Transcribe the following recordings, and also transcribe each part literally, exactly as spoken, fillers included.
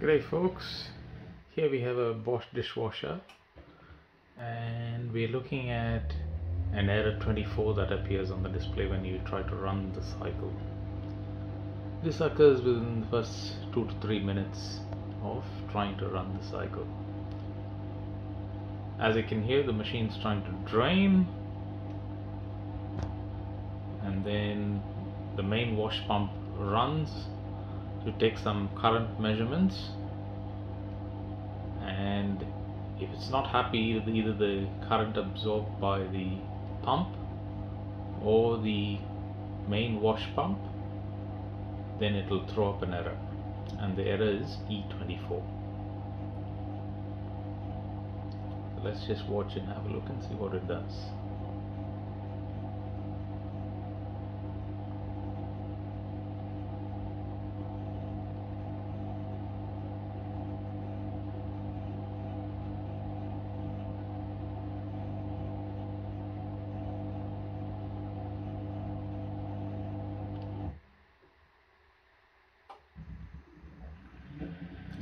G'day folks, here we have a Bosch dishwasher and we're looking at an error twenty-four that appears on the display when you try to run the cycle. This occurs within the first two to three minutes of trying to run the cycle. As you can hear, the machine's trying to drain and then the main wash pump runs to take some current measurements, and if it's not happy, either, either the current absorbed by the pump or the main wash pump, then it will throw up an error, and the error is E twenty-four. Let's just watch and have a look and see what it does.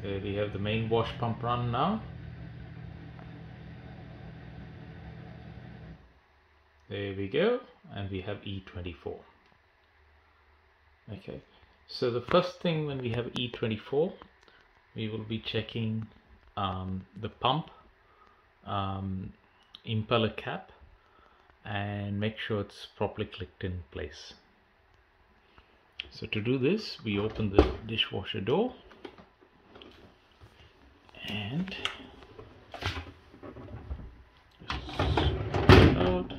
There we have the main wash pump run now. There we go, and we have E twenty-four. Okay, so the first thing when we have E twenty-four, we will be checking um, the pump um, impeller cap and make sure it's properly clicked in place. So to do this, we open the dishwasher door and out.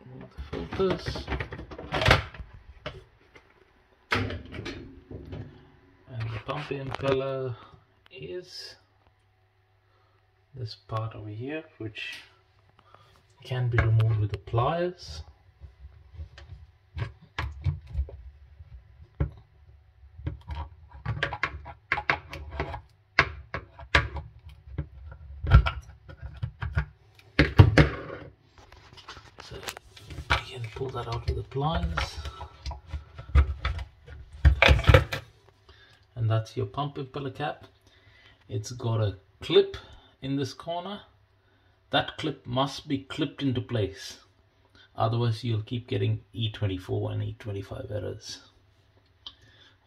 Remove the filters, and the pump impeller is this part over here, which can be removed with the pliers. Pull that out with the pliers, and that's your pump impeller cap. It's got a clip in this corner. That clip must be clipped into place, otherwise you'll keep getting E twenty-four and E twenty-five errors.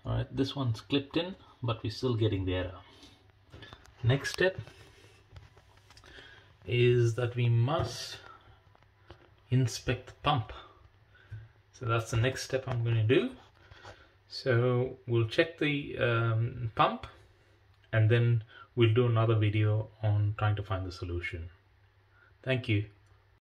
Alright, this one's clipped in, but we're still getting the error. Next step is that we must inspect the pump. So that's the next step I'm going to do. So we'll check the um, pump, and then we'll do another video on trying to find the solution. Thank you.